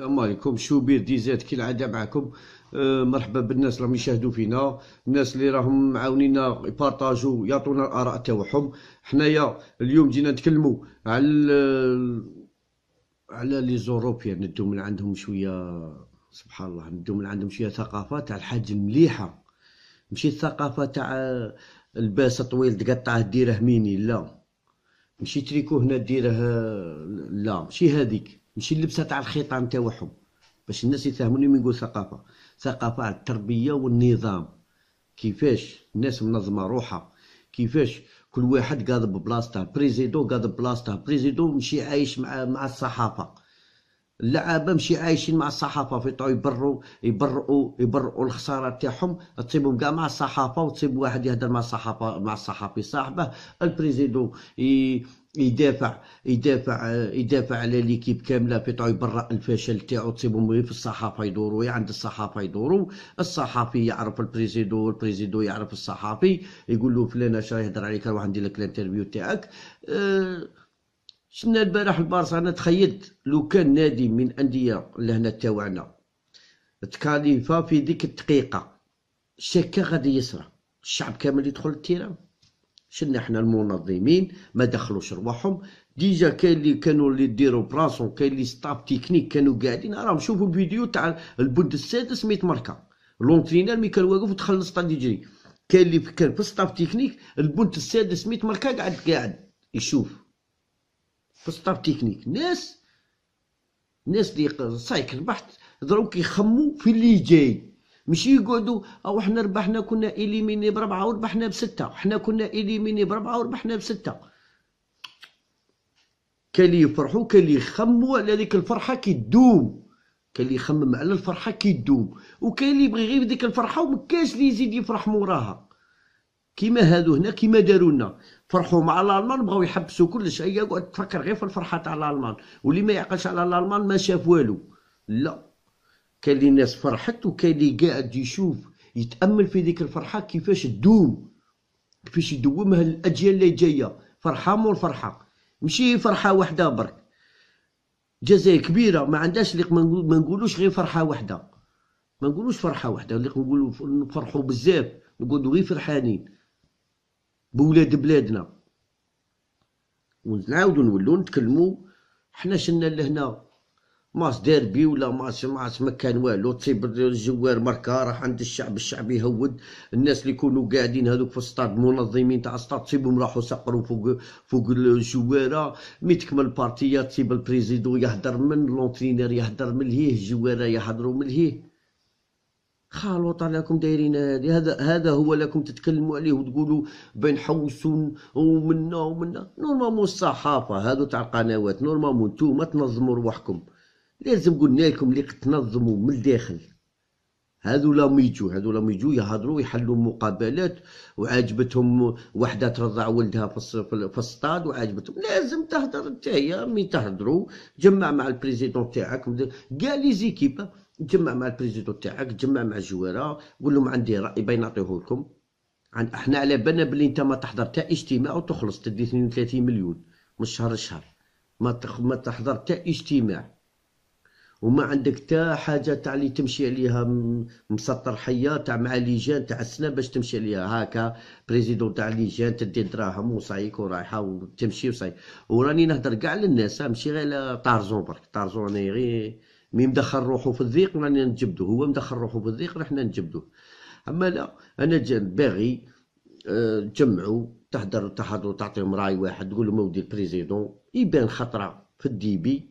السلام عليكم. شوبير ديزات كالعاده معكم. مرحبا بالناس اللي راهم يشاهدوا فينا، الناس اللي راهم معاونينا يبارطاجوا يعطونا الاراء تاعهم. حنايا اليوم جينا نتكلموا على لي زوروبيان، ندو من عندهم شويه سبحان الله، ندو من عندهم شويه ثقافه تاع الحاجه المليحه، ماشي الثقافه تاع الباس طويل تقطعه ديره ميني، لا ماشي تريكو هنا ديره، لا ماشي هذيك، ماشي اللبسه تاع الخيطان تاعهم، باش الناس يفهموني. من نقول ثقافه، ثقافه على التربيه والنظام، كيفاش الناس منظمه روحها، كيفاش كل واحد قاعد ببلاصته، بريزيدو قاعد ببلاصته، بريزيدو مشي عايش مع الصحافه، اللعابه مشي عايشين مع الصحافه، في طاو يبرؤوا الخساره تاعهم، تصيبهم كاع مع الصحافه، وتصيب واحد يهدر مع الصحافه مع الصحافي صاحبه، البريزيدو يدافع على ليكيب كامله، في طاو يبرأ الفشل تاعو، تصيبهم غير في الصحافه يدوروا، عند الصحافه يدوروا، الصحافي يعرف البريزيدو، البريزيدو يعرف الصحافي، يقول له فلان اش راه يهدر عليك، روح ندير لك الانترفيو تاعك. شفنا البارح البارصة، أنا تخيلت لو كان نادي من أندية لهنا تاوعنا تكاليفا في ديك الدقيقة شكا غادي يسرى، الشعب كامل يدخل التيران. شفنا حنا المنظمين ما دخلوش رواحهم، ديجا كاين اللي كانوا اللي يديروا براسهم، كاين اللي ستاف تكنيك كانوا قاعدين، راهم شوفوا الفيديو تاع البود السادس ميت ماركا، لونترينال مي كان واقف ودخل للسطاد يجري، كاين اللي كان في ستاف تكنيك البود السادس ميت ماركا قاعد يشوف في السطاف تكنيك. ناس اللي صايك ربحت دروك يخمو في اللي جاي، ماشي يقعدوا او حنا ربحنا كنا إليميني بربعه وربحنا بسته، حنا كنا إليميني بربعه وربحنا بسته. كان اللي يفرحوا، كان اللي يخموا على ديك الفرحه كي تدوم، كان اللي يخمم على الفرحه كي تدوم، وكان اللي يبغي غير ديك الفرحه ومكاش اللي يزيد يفرح موراها. كيما هادو هنا كيما داروا لنا، فرحوا مع الالمان بغاو يحبسوا كلش، هي قعد تفكر غير في الفرحه تاع الالمان، واللي ما يعقلش على الالمان ما شاف والو. لا كاين اللي الناس فرحت، وكاين اللي قاعد يشوف يتامل في ذيك الفرحه كيفاش تدوم، كيفاش يدومها الاجيال اللي جايه، فرحه مور فرحه، ماشي فرحه وحده برك. الجزائر كبيره ما عندهاش اللي ما نقولوش غير فرحه وحده، ما نقولوش فرحه وحده، اللي نقولوا نفرحوا بزاف، نقولوا غير فرحانين بولاد بلادنا. ونعاودو نولو نتكلمو، حنا شلنا لهنا ماس ديربي ولا ماس ما كان والو، تصيب الجوار مركا راح عند الشعب، الشعب يهود، الناس اللي يكونوا قاعدين هذوك في السطاد منظمين تاع السطاد تصيبهم راحوا سقروا فوق الجواره. مي تكمل البارتيه تصيب البريزيدو يهدر من لونترينير، يهدر من لهيه، الجواره يهدروا من لهيه، خالوط عليكم دايرين هذه. هذا هو لكم تتكلموا عليه وتقولوا بين حوس ومنا ومنا. نورمالمون الصحافه هادو تاع القنوات، نورمالمون نتوما تنظموا رواحكم، لازم قلنا لكم اللي تنظموا من الداخل. هادو لما يجوا يهضروا يحلوا مقابلات، وعاجبتهم وحده ترضع ولدها في السطاد، وعاجبتهم لازم تهضر انت، هي مي تهضروا جمع مع البريزيدون تاعك، كاع لي زيكيب تجمع مع البريزيدو تاعك، تجمع مع الجويره، قول لهم عندي راي باين نعطيه لكم. احنا على بالنا بلي انت ما تحضر تا اجتماع وتخلص تدي 32 مليون من شهر لشهر، ما تحضر تا اجتماع وما عندك تا حاجه تاع اللي تمشي عليها مسطر حيه تاع مع ليجان تاع السنه باش تمشي عليها، هاكا بريزيدون تاع ليجان تدي دراهم وصايك ورايحه وتمشي وصايك. وراني نهضر كاع للناس، ماشي غير طارزون برك، طارزون انا غير مي مدخل روحو في الضيق رانا نجبدو، هو مدخل روحو في الضيق راه حنا نجبدوه. اما لا انا باغي تجمعوا تحضروا تعطيهم راي واحد، تقول لهم اودي البريزيدون يبان خطره في الديبي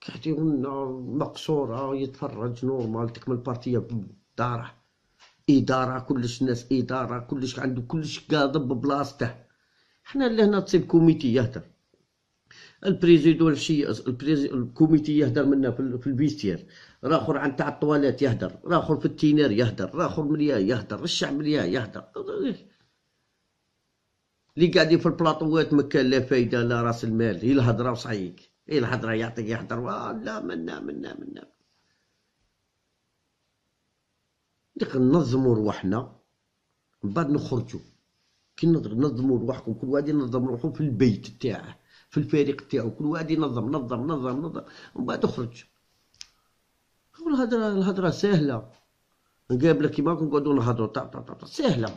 كيعطيونا مقصوره يتفرج نورمال، تكمل بارتيه بداره، اداره كلش، ناس اداره كلش عنده كلش قاضب ببلاصته. حنا لهنا تصيب كوميتي يهضر، البريزيدو الشيء الكوميتي يهدر منا في البيستير، راخر عن تاع الطوالات يهدر، راخر في التينار يهدر، راخر مليا يهدر، الشعب ليا يهدر، اللي قاعدين في البلاطوات مكان لا فايده لا راس المال، هي الهضره وصعيك، هي الهضره يعطيك يهدر، لا منا منا منا ديك نظموا رواحنا من بعد نخرجوا. كي نظموا رواحكم، كل واحد ينظم روحو في البيت تاعه، في الفريق تاعو، كل واحد ينظم نظم نظم نظم ومن بعد يخرج. الهضره ساهله، نقابله كيما نقعدو نهضرو طا طا طا ساهله،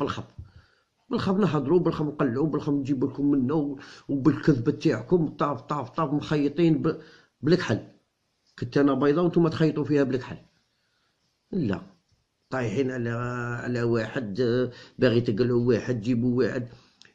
بالخف نهضرو، بالخف نقلعو، بالخف نجيب لكم منه وبالكذبه تاعكم طاف طاف طاف مخيطين بالكحل، كتانه بيضه وانتم تخيطوا فيها بالكحل، لا طايحين على واحد باغي تقلعوا واحد جيبوا واحد.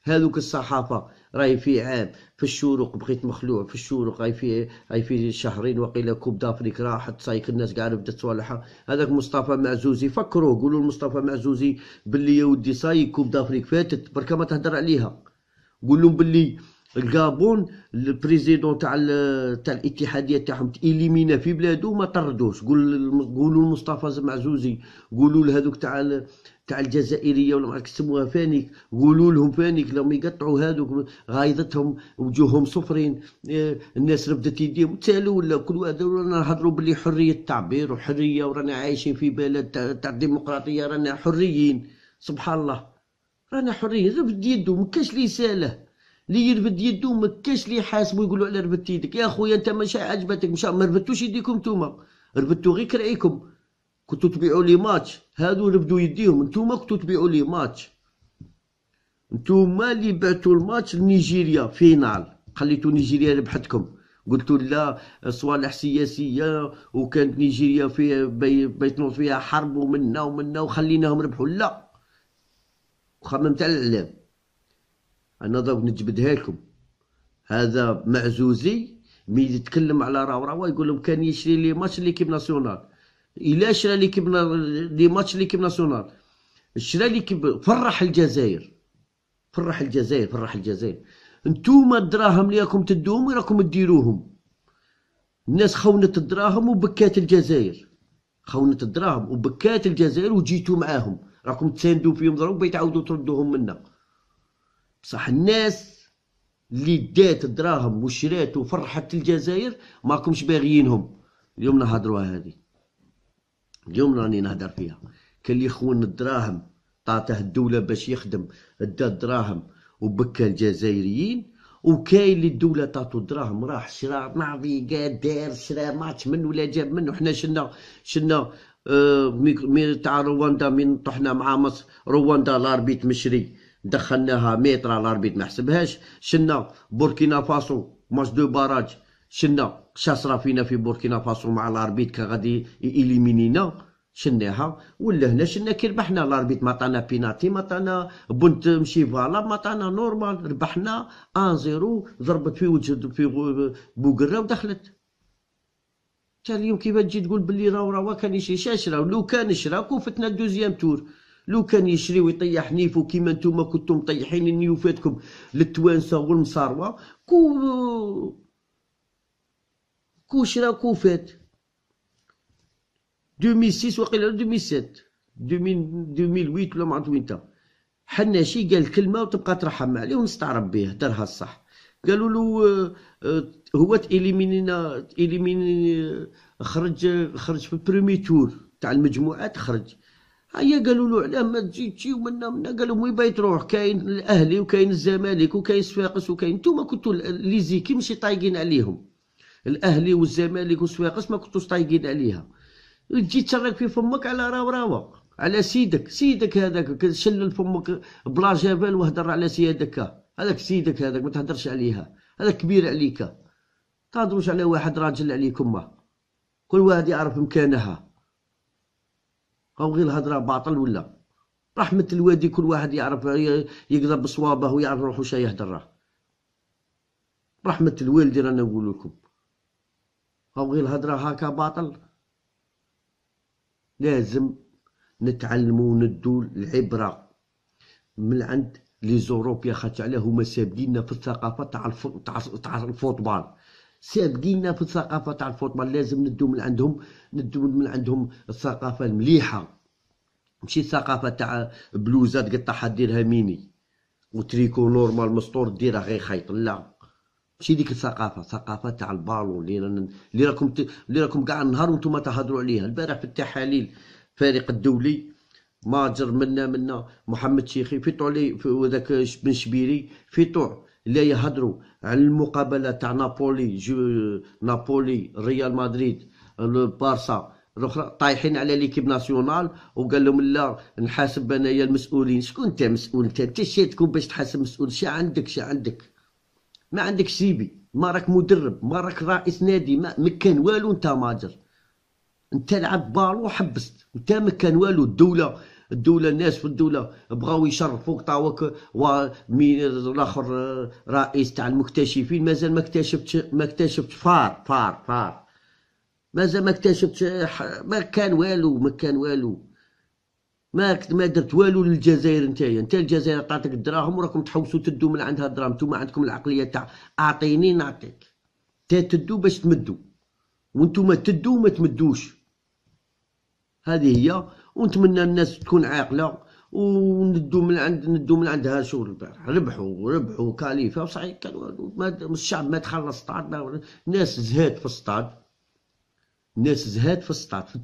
هذوك الصحافه راهي في عام في الشروق بقيت مخلوع، في الشروق راهي في شهرين وقيله كوب دافريك راحت سايك، الناس قاعده بدات صوالحها. هذاك مصطفى معزوزي فكروه، قولوا لمصطفى معزوزي باللي يا ودي سايك كوب دافريك فاتت بركا ما تهدر عليها، قول لهم باللي الكابون البريزيدون تاع الاتحاديه تاعهم تاليمينا في بلادو ما طردوش، قولوا لمصطفى معزوزي، قولوا لهذوك تاع الجزائريه ولا ما يسموها فانيك، قولوا لهم فانيك لما يقطعوا هذوك غايضتهم وجوههم صفرين، الناس رفدت يديهم تسالوا ولا كل واحد، رانا نهضروا باللي حريه التعبير وحريه، ورانا عايشين في بلد تاع الديمقراطيه، رانا حريين سبحان الله، رانا حريين. رفد يده ما كاش لي ساله، لي يرفد يده ما كاش لي يحاسبوا يقولوا على رفدت يدك يا خويا انت، ماشي عجبتك مشا، ما رفدتوش يديكم نتوما، رفدتو غير كرايكم، كنتو تبيعوا لي ماتش، هادو رفدوا يديهم، نتوما كنتو تبيعوا لي ماتش، نتوما اللي بعتوا الماتش لنيجيريا فينال، خليتو نيجيريا ربحتكم، قلتوا لا صوالح سياسيه وكانت نيجيريا فيها بيتنوض فيها حرب ومنا ومنا وخليناهم ربحوا، لا خممت على الاعلام. انا ضرب نجبدها لكم، هذا معزوزي مي يتكلم على راوراوا يقول لهم كان يشري لي ماتش ليكيب ناسيونال، إلا شرا ليكيب لي ماتش ليكيب ناسيونال، شرا ليكيب فرح الجزائر، فرح الجزائر، فرح الجزائر، نتوما الدراهم اللي راكم تدوهم راكم تديروهم، الناس خونت الدراهم وبكات الجزائر، خونت الدراهم وبكات الجزائر وجيتوا معاهم، راكم تساندوا فيهم ضرب بيتعاودوا تردوهم منا، بصح الناس اللي دات الدراهم وشرات وفرحت الجزائر ماكمش باغيينهم. اليوم نهضروها هذه، اليوم راني نهدر فيها، كان اللي خون الدراهم تعطيه الدولة باش يخدم، ادا الدراهم وبكى الجزائريين، وكاين اللي الدولة تعطو الدراهم راح شرا نافي دار شرا ماتش من ولا جاب منه. حنا شلنا تاع رواندا من طحنا مع مصر، رواندا لاربيت مشري دخلناها ميترا، لاربيت ما حسبهاش. شلنا بوركينا فاسو ماتش دو باراج، شلنا شاسرا فينا في بوركينا فاسو مع الاربيت كان غادي يليمينينا، شناها ولا هنا شنا كي ربحنا، الاربيت ما عطانا بيناتي، ما عطانا بنت مشي فالا، ما عطانا نورمال، ربحنا 1-0 ضربت في وجه في بوقره ودخلت. تا اليوم كيف تجي تقول باللي راهو كان يشري شاشرا، لو كان شرا كوفتنا الدوزيام تور، لو كان يشري ويطيح نيفو كيما نتوما كنتم مطيحين نيوفاتكم للتوانسه والمصاروه، كو شرا كو فات 2006 وقيلا 2007 2008 ولا ما عرفت وين تا. حناشي قال كلمه وتبقى ترحم عليه ونستعرب به، دارها الصح. قالوا له هو تاليمينينا، تاليميني خرج في البرومي تور تاع المجموعات خرج، هيا قالوا له علاه ما تجي ومنا منا، قالوا وين بايت روح، كاين الاهلي وكاين الزمالك وكاين صفاقس وكاين، نتوما كنتو لي زيكي ماشي طايقين عليهم، الاهلي والزمالك وصفاقس ما كنتوش طايقين عليها، تجي تشرك في فمك على راوراوا على سيدك هذاك، شلل فمك بلا جبل وهدر على سيادك هذاك، سيدك هذاك ما تهدرش عليها، هذاك كبير عليك، تهدروش على واحد راجل عليكم، كل واحد يعرف مكانها، او غير الهضره باطل ولا رحمه الوادي، كل واحد يعرف يقدر بصوابه ويعرف روحو شا يهدره، رحمه الوالدي رانا نقول لكم، او غير الهضره هاكا باطل. لازم نتعلموا وندوا العبره من عند لي زوروبيا خاطر علاه هما سابقينا في الثقافه تاع الفوتبال، سابقينا في الثقافه تاع الفوتبال. لازم ندو من عندهم، ندو من عندهم الثقافه المليحه، ماشي الثقافه تاع بلوزه تقطعها ديرها ميني وتريكو نورمال مسطور ديرها غير خيط، لا ماشي ديك الثقافه، ثقافه تاع البالون اللي راكم كاع النهار وانتم تهضروا عليها. البارح في التحاليل الفريق الدولي ماجر منا محمد شيخي فيطو لي وذاك بن شبيري فيطو لا يهضروا على المقابله تاع نابولي نابولي ريال مدريد البارسا الاخرى، طايحين على ليكيب ناسيونال وقال لهم لا نحاسب انايا المسؤولين. شكون انت مسؤول؟ انت شيتكم باش تحاسب مسؤول؟ شا عندك ما عندك سيبي، ما راك مدرب، ما راك رئيس نادي، ما كان والو. انت ماجر انت لعبت بالو وحبست، انت ما كان والو. الدوله الناس في الدوله بغاو يشرفوك، طاوك الاخر رئيس تاع المكتشفين، مازال ما اكتشفتش فار، مازال ما اكتشفتش، ما كان والو، ما درت والو للجزائر. انت الجزائر عطاتك الدراهم وراكم تحوسوا تدو من عندها الدراهم. نتوما عندكم العقليه تاع اعطيني نعطيك، تا تدو باش تمدو، وانتوما تدو وما تمدوش. هذه هي، ونتمنى الناس تكون عاقله وندو من عندها. شو البارح ربحوا كاليفا وصحيح كانوا الشعب ما تخلص السطاد، الناس زهاد في السطاد في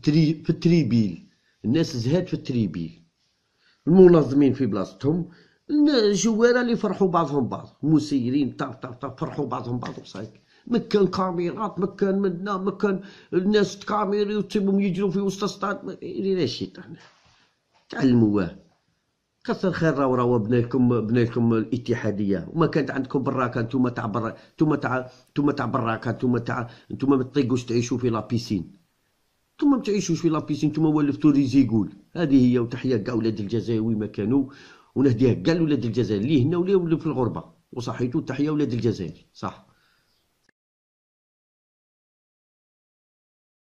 التريبيل، الناس زهاد في التريبيل، المنظمين في بلاصتهم، الجواره اللي فرحوا بعضهم بعض، المسيرين طاف فرحوا بعضهم بعض وصحيح. مكان كاميرات، مكان منا، مكان الناس تكاميري وتسيبهم يجرو في وسط السطاد. إلينا الشيطان تعلموه، كثر خير. راهو بنالكم الاتحاديه، وما كانت عندكم براكه نتوما تاع براكه، ما تطيقوش تعيشوا في لابيسين، نتوما ما تعيشوش في لابيسين، نتوما ولفتوا ريزيكول. هذه هي، وتحيه كاع ولاد الجزائر وين ما كانوا، ونهديها كاع ولاد الجزائر اللي هنا واللي في الغربه، وصحيتو تحيه ولاد الجزائر صح.